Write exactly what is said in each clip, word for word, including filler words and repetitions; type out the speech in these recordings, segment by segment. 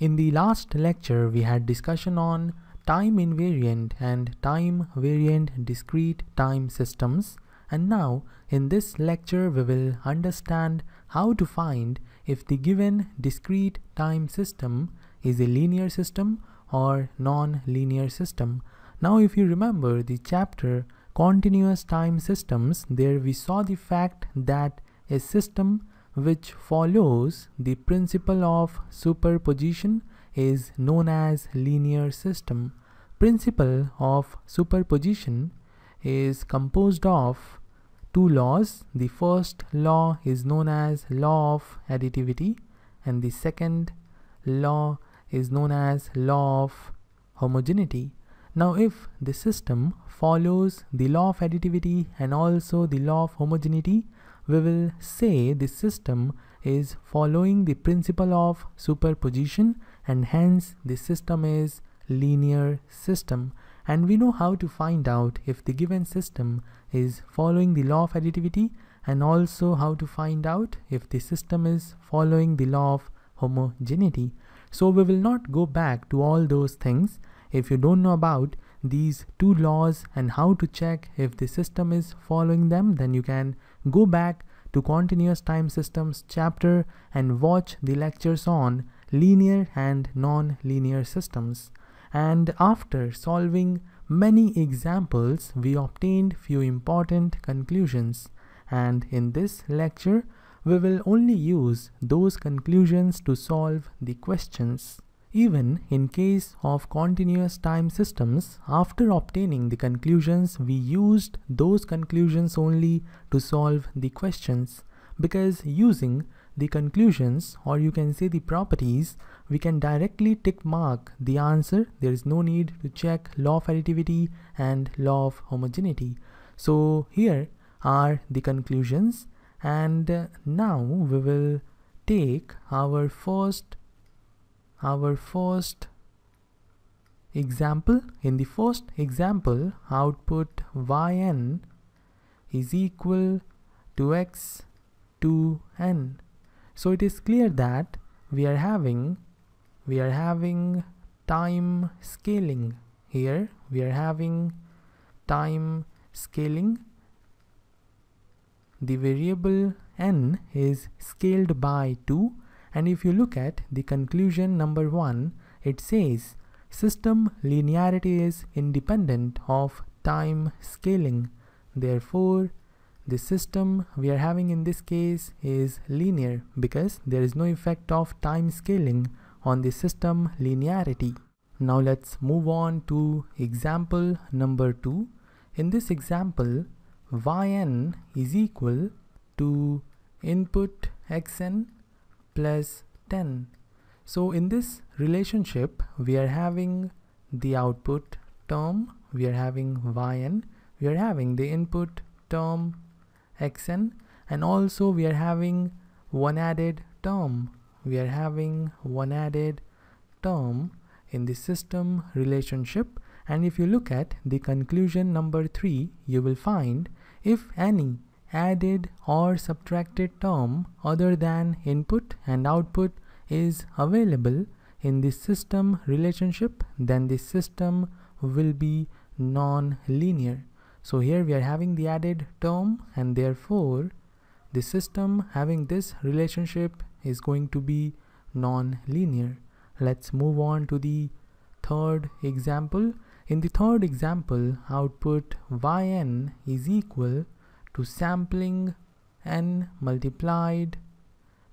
In the last lecture, we had discussion on time invariant and time variant discrete time systems, and now in this lecture we will understand how to find if the given discrete time system is a linear system or non-linear system. Now if you remember the chapter Continuous Time Systems, there we saw the fact that a system which follows the principle of superposition is known as linear system. Principle of superposition is composed of two laws. The first law is known as law of additivity, and the second law is known as law of homogeneity. Now if the system follows the law of additivity and also the law of homogeneity, we will say the system is following the principle of superposition, and hence the system is linear system. And we know how to find out if the given system is following the law of additivity, and also how to find out if the system is following the law of homogeneity. So we will not go back to all those things. If you don't know about these two laws and how to check if the system is following them, then you can go back to Continuous Time Systems chapter and watch the lectures on linear and non-linear systems. And after solving many examples, we obtained few important conclusions, and in this lecture we will only use those conclusions to solve the questions. Even in case of continuous time systems, after obtaining the conclusions, we used those conclusions only to solve the questions, because using the conclusions, or you can say the properties, we can directly tick mark the answer. There is no need to check law of additivity and law of homogeneity. So here are the conclusions, and now we will take our first our first example. In the first example, output yn is equal to x to n. So it is clear that we are having we are having time scaling here. We are having time scaling. The variable n is scaled by two, and if you look at the conclusion number one, it says system linearity is independent of time scaling. Therefore, the system we are having in this case is linear, because there is no effect of time scaling on the system linearity. Now let's move on to example number two. In this example, yn is equal to input xn plus ten. So in this relationship, we are having the output term, we are having yn, we are having the input term xn, and also we are having one added term. We are having one added term in the system relationship, and if you look at the conclusion number three, you will find if any added or subtracted term other than input and output is available in the system relationship, then the system will be non-linear. So here we are having the added term, and therefore the system having this relationship is going to be non-linear. Let's move on to the third example. In the third example, output yn is equal to sampling n multiplied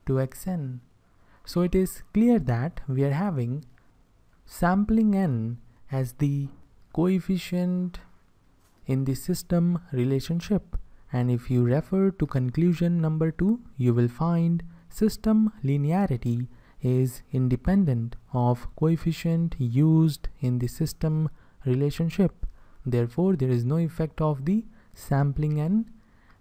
to xn. So it is clear that we are having sampling n as the coefficient in the system relationship, and if you refer to conclusion number two, you will find system linearity is independent of coefficient used in the system relationship. Therefore, there is no effect of the sampling n,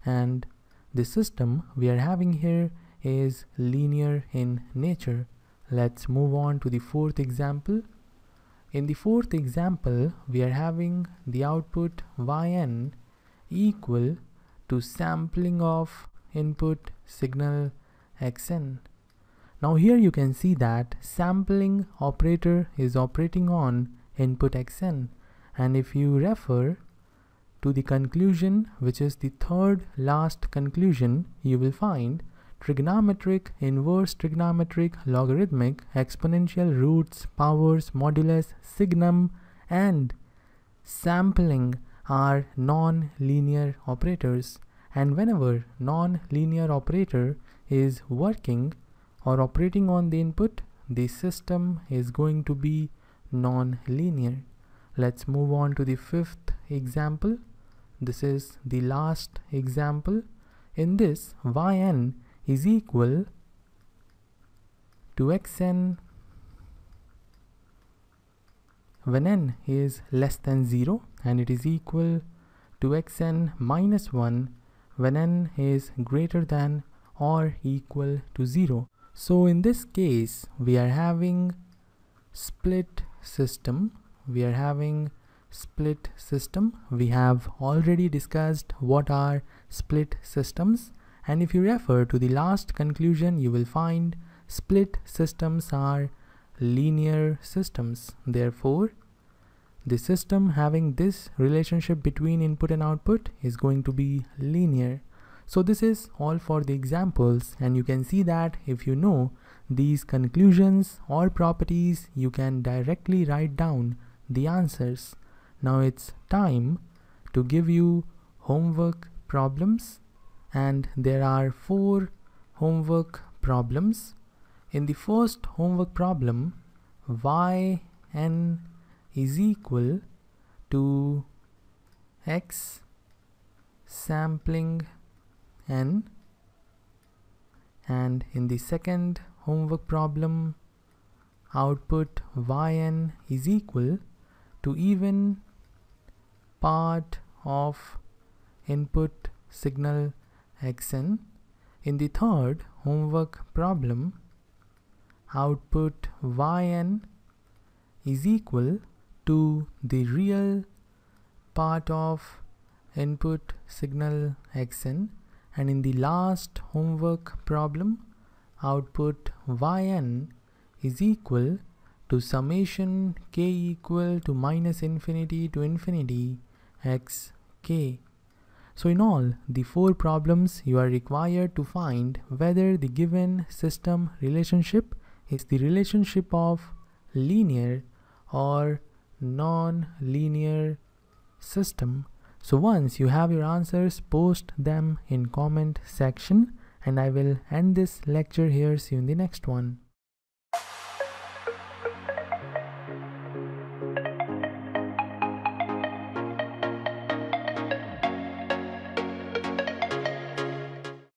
and the system we are having here is linear in nature. Let's move on to the fourth example. In the fourth example, we are having the output yn equal to sampling of input signal xn. Now here you can see that sampling operator is operating on input Xn, and if you refer to the conclusion, which is the third last conclusion, you will find trigonometric, inverse trigonometric, logarithmic, exponential, roots, powers, modulus, signum and sampling are non-linear operators, and whenever non-linear operator is working or operating on the input, the system is going to be non-linear. Let's move on to the fifth example. This is the last example. In this, Yn is equal to Xn when n is less than zero, and it is equal to Xn minus one when n is greater than or equal to zero. So in this case, we are having split system. We are having split system. We have already discussed what are split systems, and if you refer to the last conclusion, you will find split systems are linear systems. Therefore, the system having this relationship between input and output is going to be linear. So this is all for the examples, and you can see that if you know these conclusions or properties, you can directly write down the answers. Now it's time to give you homework problems, and there are four homework problems. In the first homework problem, Yn is equal to X sampling n, and in the second homework problem, output Yn is equal to even part of input signal Xn. In the third homework problem, output Yn is equal to the real part of input signal Xn. And in the last homework problem, output Yn is equal to summation k equal to minus infinity to infinity x k. So in all the four problems, you are required to find whether the given system relationship is the relationship of linear or non-linear system. So once you have your answers, post them in comment section, and I will end this lecture here. See you in the next one.